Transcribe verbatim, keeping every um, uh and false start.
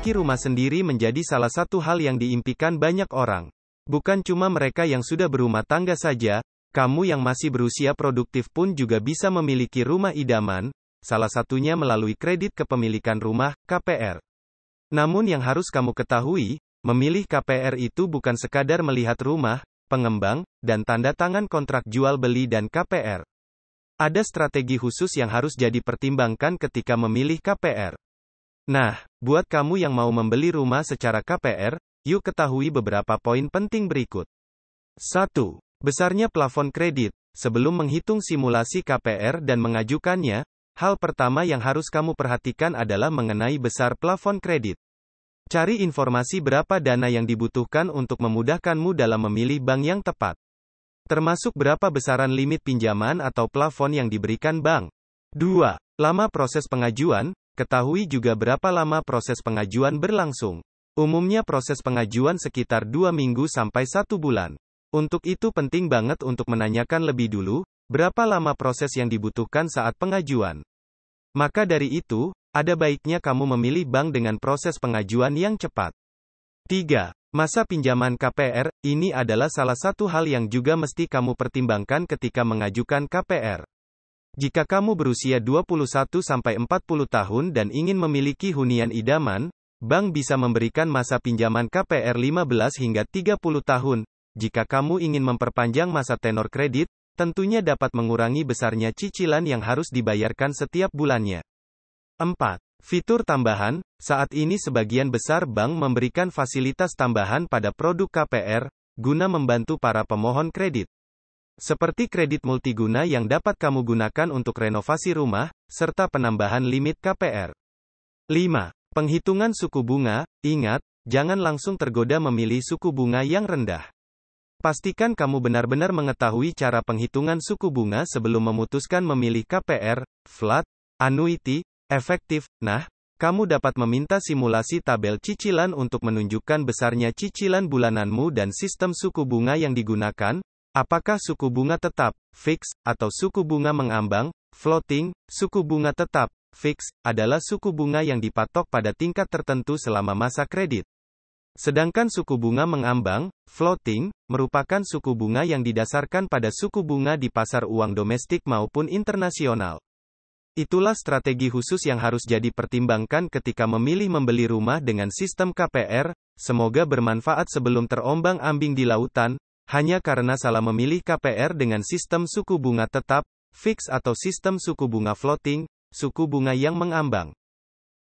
memiliki rumah sendiri menjadi salah satu hal yang diimpikan banyak orang. Bukan cuma mereka yang sudah berumah tangga saja, kamu yang masih berusia produktif pun juga bisa memiliki rumah idaman, salah satunya melalui kredit kepemilikan rumah, K P R. Namun yang harus kamu ketahui, memilih K P R itu bukan sekadar melihat rumah, pengembang, dan tanda tangan kontrak jual beli dan K P R. Ada strategi khusus yang harus jadi pertimbangkan ketika memilih K P R. Nah, buat kamu yang mau membeli rumah secara K P R, yuk ketahui beberapa poin penting berikut. satu. Besarnya plafon kredit. Sebelum menghitung simulasi K P R dan mengajukannya, hal pertama yang harus kamu perhatikan adalah mengenai besar plafon kredit. Cari informasi berapa dana yang dibutuhkan untuk memudahkanmu dalam memilih bank yang tepat. Termasuk berapa besaran limit pinjaman atau plafon yang diberikan bank. dua. Lama proses pengajuan. Ketahui juga berapa lama proses pengajuan berlangsung. Umumnya proses pengajuan sekitar dua minggu sampai satu bulan. Untuk itu penting banget untuk menanyakan lebih dulu, berapa lama proses yang dibutuhkan saat pengajuan. Maka dari itu, ada baiknya kamu memilih bank dengan proses pengajuan yang cepat. tiga. Masa pinjaman K P R, ini adalah salah satu hal yang juga mesti kamu pertimbangkan ketika mengajukan K P R. Jika kamu berusia dua puluh satu sampai empat puluh tahun dan ingin memiliki hunian idaman, bank bisa memberikan masa pinjaman K P R lima belas hingga tiga puluh tahun. Jika kamu ingin memperpanjang masa tenor kredit, tentunya dapat mengurangi besarnya cicilan yang harus dibayarkan setiap bulannya. empat. Fitur tambahan. Saat ini sebagian besar bank memberikan fasilitas tambahan pada produk K P R, guna membantu para pemohon kredit. Seperti kredit multiguna yang dapat kamu gunakan untuk renovasi rumah, serta penambahan limit K P R. lima. Penghitungan suku bunga. Ingat, jangan langsung tergoda memilih suku bunga yang rendah. Pastikan kamu benar-benar mengetahui cara penghitungan suku bunga sebelum memutuskan memilih K P R, flat, annuity, efektif. Nah, kamu dapat meminta simulasi tabel cicilan untuk menunjukkan besarnya cicilan bulananmu dan sistem suku bunga yang digunakan. Apakah suku bunga tetap, fix, atau suku bunga mengambang, floating? Suku bunga tetap, fix, adalah suku bunga yang dipatok pada tingkat tertentu selama masa kredit. Sedangkan suku bunga mengambang, floating, merupakan suku bunga yang didasarkan pada suku bunga di pasar uang domestik maupun internasional. Itulah strategi khusus yang harus jadi pertimbangkan ketika memilih membeli rumah dengan sistem K P R. Semoga bermanfaat sebelum terombang-ambing di lautan, hanya karena salah memilih K P R dengan sistem suku bunga tetap, fix atau sistem suku bunga floating, suku bunga yang mengambang.